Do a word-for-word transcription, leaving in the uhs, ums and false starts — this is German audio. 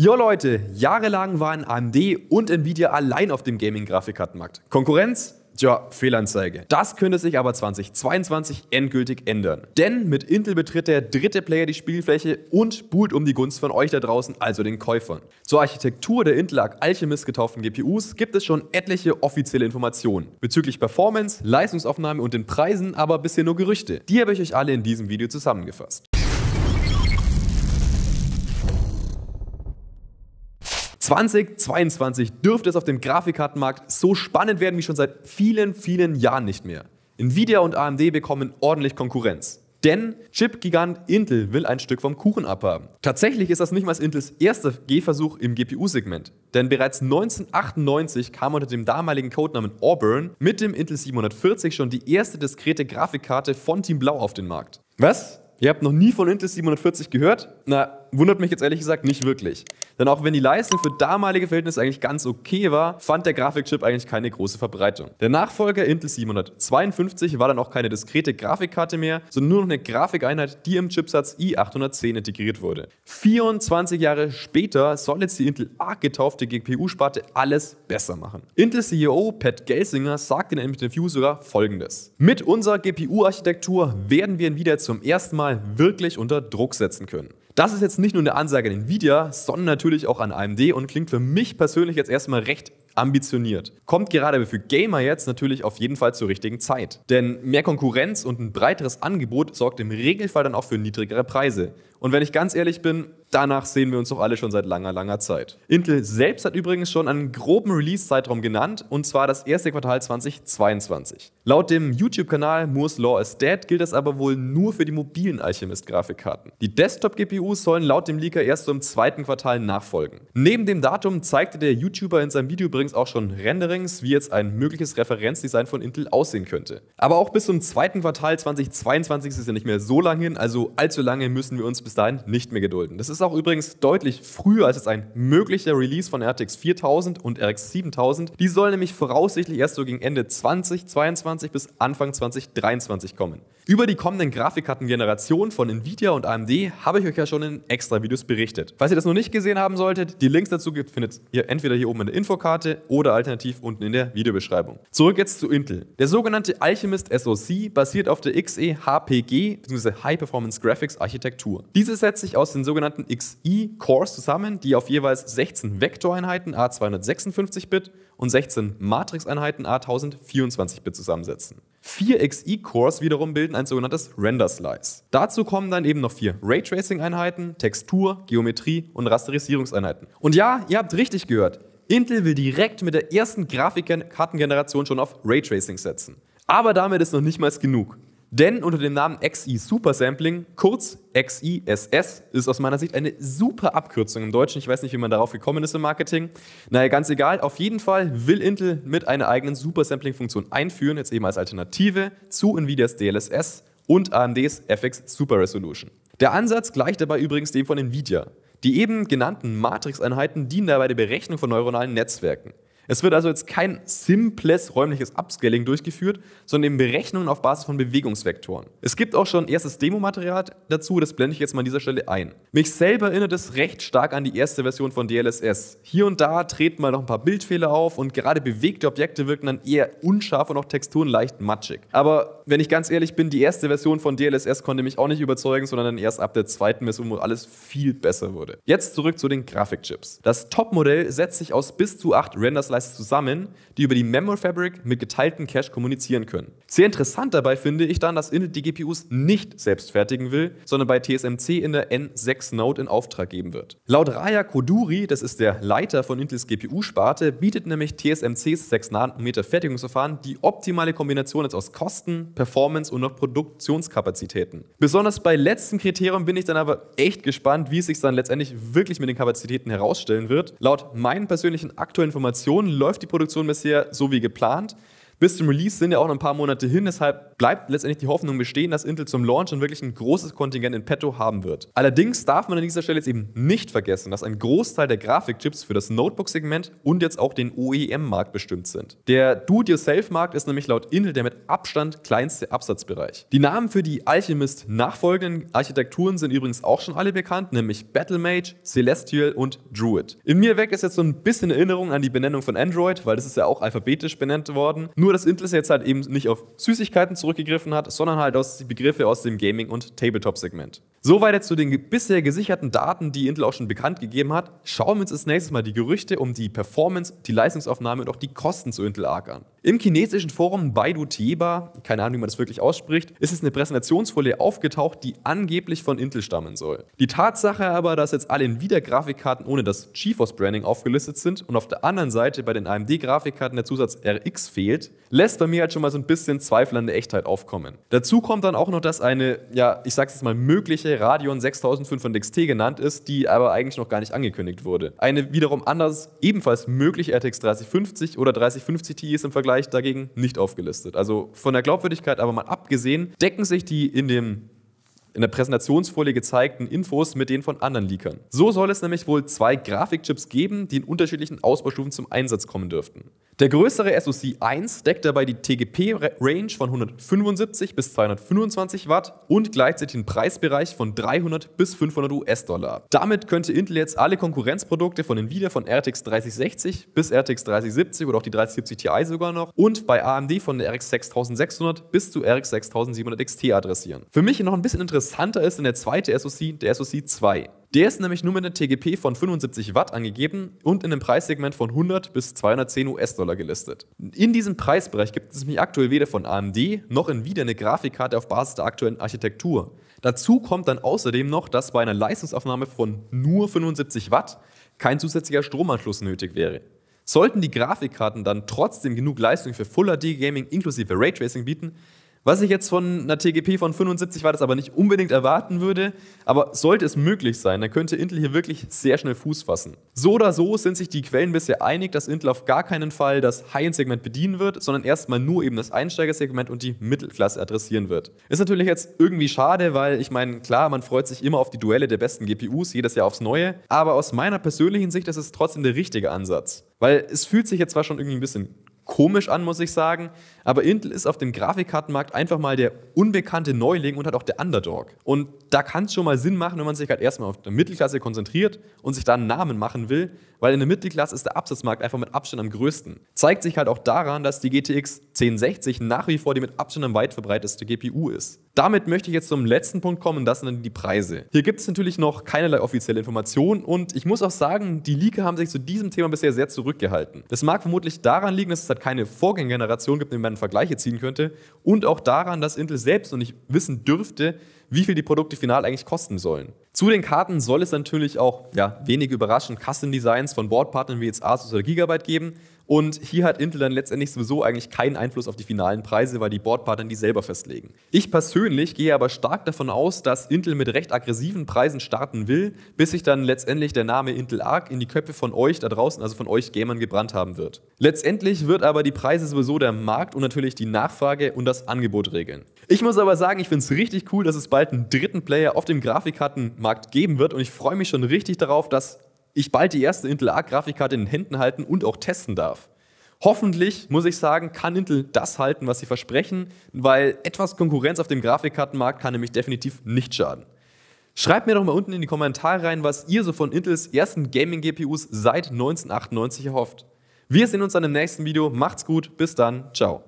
Jo Leute, jahrelang waren A M D und Nvidia allein auf dem Gaming-Grafikkartenmarkt. Konkurrenz? Tja, Fehlanzeige. Das könnte sich aber zweitausendzweiundzwanzig endgültig ändern. Denn mit Intel betritt der dritte Player die Spielfläche und buhlt um die Gunst von euch da draußen, also den Käufern. Zur Architektur der Intel Arc Alchemist getauften G P Us gibt es schon etliche offizielle Informationen. Bezüglich Performance, Leistungsaufnahme und den Preisen aber bisher nur Gerüchte. Die habe ich euch alle in diesem Video zusammengefasst. zweitausendzweiundzwanzig dürfte es auf dem Grafikkartenmarkt so spannend werden wie schon seit vielen, vielen Jahren nicht mehr. Nvidia und A M D bekommen ordentlich Konkurrenz. Denn Chip-Gigant Intel will ein Stück vom Kuchen abhaben. Tatsächlich ist das nicht mal Intels erster Gehversuch im G P U-Segment. Denn bereits neunzehnhundertachtundneunzig kam unter dem damaligen Codenamen Auburn mit dem Intel siebenhundertvierzig schon die erste diskrete Grafikkarte von Team Blau auf den Markt. Was? Ihr habt noch nie von Intel siebenhundertvierzig gehört? Na, wundert mich jetzt ehrlich gesagt nicht wirklich. Denn auch wenn die Leistung für damalige Verhältnisse eigentlich ganz okay war, fand der Grafikchip eigentlich keine große Verbreitung. Der Nachfolger Intel siebenhundertzweiundfünfzig war dann auch keine diskrete Grafikkarte mehr, sondern nur noch eine Grafikeinheit, die im Chipsatz i achthundertzehn integriert wurde. vierundzwanzig Jahre später soll jetzt die Intel Arc getaufte G P U-Sparte alles besser machen. Intel C E O Pat Gelsinger sagt in einem Interview sogar Folgendes: Mit unserer G P U-Architektur werden wir ihn wieder zum ersten Mal wirklich unter Druck setzen können. Das ist jetzt nicht nur eine Ansage an Nvidia, sondern natürlich auch an A M D und klingt für mich persönlich jetzt erstmal recht ambitioniert. Kommt gerade für Gamer jetzt natürlich auf jeden Fall zur richtigen Zeit. Denn mehr Konkurrenz und ein breiteres Angebot sorgt im Regelfall dann auch für niedrigere Preise. Und wenn ich ganz ehrlich bin, danach sehen wir uns doch alle schon seit langer, langer Zeit. Intel selbst hat übrigens schon einen groben Release-Zeitraum genannt, und zwar das erste Quartal zweitausendzweiundzwanzig. Laut dem YouTube-Kanal Moore's Law is Dead gilt das aber wohl nur für die mobilen Alchemist-Grafikkarten. Die Desktop-G P Us sollen laut dem Leaker erst im zweiten Quartal nachfolgen. Neben dem Datum zeigte der YouTuber in seinem Video übrigens auch schon Renderings, wie jetzt ein mögliches Referenzdesign von Intel aussehen könnte. Aber auch bis zum zweiten Quartal zweitausendzweiundzwanzig ist es ja nicht mehr so lang hin, also allzu lange müssen wir uns bis dahin nicht mehr gedulden. Das ist auch übrigens deutlich früher als jetzt ein möglicher Release von R T X viertausend und R X siebentausend. Die sollen nämlich voraussichtlich erst so gegen Ende zweitausendzweiundzwanzig bis Anfang zweitausenddreiundzwanzig kommen. Über die kommenden Grafikkartengenerationen von Nvidia und A M D habe ich euch ja schon in extra Videos berichtet. Falls ihr das noch nicht gesehen haben solltet, die Links dazu findet ihr entweder hier oben in der Infokarte oder alternativ unten in der Videobeschreibung. Zurück jetzt zu Intel. Der sogenannte Alchemist S O C basiert auf der X E H P G bzw. High Performance Graphics Architektur. Diese setzt sich aus den sogenannten X E-Cores zusammen, die auf jeweils sechzehn Vektoreinheiten A zweihundertsechsundfünfzig Bit und sechzehn Matrixeinheiten A tausendvierundzwanzig Bit zusammensetzen. Vier X E-Cores wiederum bilden ein sogenanntes Render-Slice. Dazu kommen dann eben noch vier Raytracing-Einheiten, Textur, Geometrie und Rasterisierungseinheiten. Und ja, ihr habt richtig gehört, Intel will direkt mit der ersten Grafikkartengeneration schon auf Raytracing setzen. Aber damit ist noch nicht mal genug. Denn unter dem Namen X E Super Sampling, kurz XeSS, ist aus meiner Sicht eine super Abkürzung im Deutschen. Ich weiß nicht, wie man darauf gekommen ist im Marketing. Naja, ganz egal. Auf jeden Fall will Intel mit einer eigenen Super Sampling-Funktion einführen, jetzt eben als Alternative zu Nvidias D L S S und A M Ds F X Super Resolution. Der Ansatz gleicht dabei übrigens dem von Nvidia. Die eben genannten Matrixeinheiten dienen dabei der Berechnung von neuronalen Netzwerken. Es wird also jetzt kein simples räumliches Upscaling durchgeführt, sondern eben Berechnungen auf Basis von Bewegungsvektoren. Es gibt auch schon erstes Demo-Material dazu, das blende ich jetzt mal an dieser Stelle ein. Mich selber erinnert es recht stark an die erste Version von D L S S. Hier und da treten mal noch ein paar Bildfehler auf und gerade bewegte Objekte wirken dann eher unscharf und auch Texturen leicht matschig. Aber wenn ich ganz ehrlich bin, die erste Version von D L S S konnte mich auch nicht überzeugen, sondern dann erst ab der zweiten Version, wo alles viel besser wurde. Jetzt zurück zu den Grafikchips. Das Top-Modell setzt sich aus bis zu acht Render-Slices zusammen, die über die Memory Fabric mit geteilten Cache kommunizieren können. Sehr interessant dabei finde ich dann, dass Intel die G P Us nicht selbst fertigen will, sondern bei T S M C in der N sechs Node in Auftrag geben wird. Laut Raya Koduri, das ist der Leiter von Intels G P U-Sparte, bietet nämlich T S M Cs sechs Nanometer Fertigungsverfahren die optimale Kombination jetzt aus Kosten, Performance und noch Produktionskapazitäten. Besonders bei letzten Kriterium bin ich dann aber echt gespannt, wie es sich dann letztendlich wirklich mit den Kapazitäten herausstellen wird. Laut meinen persönlichen aktuellen Informationen läuft die Produktion bisher so wie geplant. Bis zum Release sind ja auch noch ein paar Monate hin, deshalb bleibt letztendlich die Hoffnung bestehen, dass Intel zum Launch dann wirklich ein großes Kontingent in petto haben wird. Allerdings darf man an dieser Stelle jetzt eben nicht vergessen, dass ein Großteil der Grafikchips für das Notebook-Segment und jetzt auch den O E M-Markt bestimmt sind. Der Do-it-yourself-Markt ist nämlich laut Intel der mit Abstand kleinste Absatzbereich. Die Namen für die Alchemist nachfolgenden Architekturen sind übrigens auch schon alle bekannt, nämlich Battlemage, Celestial und Druid. In mir weckt es jetzt so ein bisschen Erinnerung an die Benennung von Android, weil das ist ja auch alphabetisch benannt worden. Nur, dass Intel jetzt halt eben nicht auf Süßigkeiten zurückgegriffen hat, sondern halt aus die Begriffe aus dem Gaming- und Tabletop-Segment. Soweit jetzt zu den bisher gesicherten Daten, die Intel auch schon bekannt gegeben hat. Schauen wir uns als nächstes mal die Gerüchte um die Performance, die Leistungsaufnahme und auch die Kosten zu Intel Arc an. Im chinesischen Forum Baidu Teba, keine Ahnung, wie man das wirklich ausspricht, ist es eine Präsentationsfolie aufgetaucht, die angeblich von Intel stammen soll. Die Tatsache aber, dass jetzt alle Nvidia-Grafikkarten ohne das GeForce-Branding aufgelistet sind und auf der anderen Seite bei den A M D-Grafikkarten der Zusatz R X fehlt, lässt bei mir halt schon mal so ein bisschen Zweifel an der Echtheit aufkommen. Dazu kommt dann auch noch, dass eine, ja, ich sag's jetzt mal, mögliche Radeon sechstausendfünfhundert X T genannt ist, die aber eigentlich noch gar nicht angekündigt wurde. Eine wiederum anders ebenfalls mögliche R T X dreißig fünfzig oder dreißig fünfzig Ti ist im Vergleich dagegen nicht aufgelistet. Also von der Glaubwürdigkeit aber mal abgesehen, decken sich die in dem in der Präsentationsfolie gezeigten Infos mit denen von anderen Leakern. So soll es nämlich wohl zwei Grafikchips geben, die in unterschiedlichen Ausbaustufen zum Einsatz kommen dürften. Der größere S O C eins deckt dabei die T G P-Range von hundertfünfundsiebzig bis zweihundertfünfundzwanzig Watt und gleichzeitig den Preisbereich von dreihundert bis fünfhundert U S-Dollar. Damit könnte Intel jetzt alle Konkurrenzprodukte von Nvidia von R T X dreißig sechzig bis R T X dreißig siebzig oder auch die dreißig siebzig Ti sogar noch und bei A M D von der R X sechstausendsechshundert bis zu R X sechstausendsiebenhundert X T adressieren. Für mich noch ein bisschen interessanter ist in der zweite S O C, der S O C zwei. Der ist nämlich nur mit einem T G P von fünfundsiebzig Watt angegeben und in einem Preissegment von hundert bis zweihundertzehn U S-Dollar gelistet. In diesem Preisbereich gibt es nämlich aktuell weder von A M D noch Nvidia eine Grafikkarte auf Basis der aktuellen Architektur. Dazu kommt dann außerdem noch, dass bei einer Leistungsaufnahme von nur fünfundsiebzig Watt kein zusätzlicher Stromanschluss nötig wäre. Sollten die Grafikkarten dann trotzdem genug Leistung für Full H D Gaming inklusive Raytracing bieten, was ich jetzt von einer T G P von fünfundsiebzig Watt das aber nicht unbedingt erwarten würde, aber sollte es möglich sein, dann könnte Intel hier wirklich sehr schnell Fuß fassen. So oder so sind sich die Quellen bisher einig, dass Intel auf gar keinen Fall das High-End-Segment bedienen wird, sondern erstmal nur eben das Einsteigersegment und die Mittelklasse adressieren wird. Ist natürlich jetzt irgendwie schade, weil ich meine, klar, man freut sich immer auf die Duelle der besten G P Us, jedes Jahr aufs Neue, aber aus meiner persönlichen Sicht ist es trotzdem der richtige Ansatz. Weil es fühlt sich jetzt zwar schon irgendwie ein bisschen komisch an, muss ich sagen, aber Intel ist auf dem Grafikkartenmarkt einfach mal der unbekannte Neuling und hat auch der Underdog. Und da kann es schon mal Sinn machen, wenn man sich halt erstmal auf die Mittelklasse konzentriert und sich da einen Namen machen will, weil in der Mittelklasse ist der Absatzmarkt einfach mit Abstand am größten. Zeigt sich halt auch daran, dass die G T X zehn sechzig nach wie vor die mit Abstand am weit verbreitetste G P U ist. Damit möchte ich jetzt zum letzten Punkt kommen, und das sind dann die Preise. Hier gibt es natürlich noch keinerlei offizielle Informationen und ich muss auch sagen, die Leaker haben sich zu diesem Thema bisher sehr zurückgehalten. Das mag vermutlich daran liegen, dass es halt keine Vorgängergeneration gibt, in der man Vergleiche ziehen könnte und auch daran, dass Intel selbst noch nicht wissen dürfte, wie viel die Produkte final eigentlich kosten sollen. Zu den Karten soll es natürlich auch, ja, wenig überraschend Custom Designs von Boardpartnern wie jetzt Asus oder Gigabyte geben. Und hier hat Intel dann letztendlich sowieso eigentlich keinen Einfluss auf die finalen Preise, weil die Boardpartner die selber festlegen. Ich persönlich gehe aber stark davon aus, dass Intel mit recht aggressiven Preisen starten will, bis sich dann letztendlich der Name Intel Arc in die Köpfe von euch da draußen, also von euch Gamern, gebrannt haben wird. Letztendlich wird aber die Preise sowieso der Markt und natürlich die Nachfrage und das Angebot regeln. Ich muss aber sagen, ich finde es richtig cool, dass es bald einen dritten Player auf dem Grafikkartenmarkt geben wird und ich freue mich schon richtig darauf, dass ich bald die erste Intel Arc Grafikkarte in den Händen halten und auch testen darf. Hoffentlich, muss ich sagen, kann Intel das halten, was sie versprechen, weil etwas Konkurrenz auf dem Grafikkartenmarkt kann nämlich definitiv nicht schaden. Schreibt mir doch mal unten in die Kommentare rein, was ihr so von Intels ersten Gaming-G P Us seit neunzehnhundertachtundneunzig erhofft. Wir sehen uns dann im nächsten Video, macht's gut, bis dann, ciao.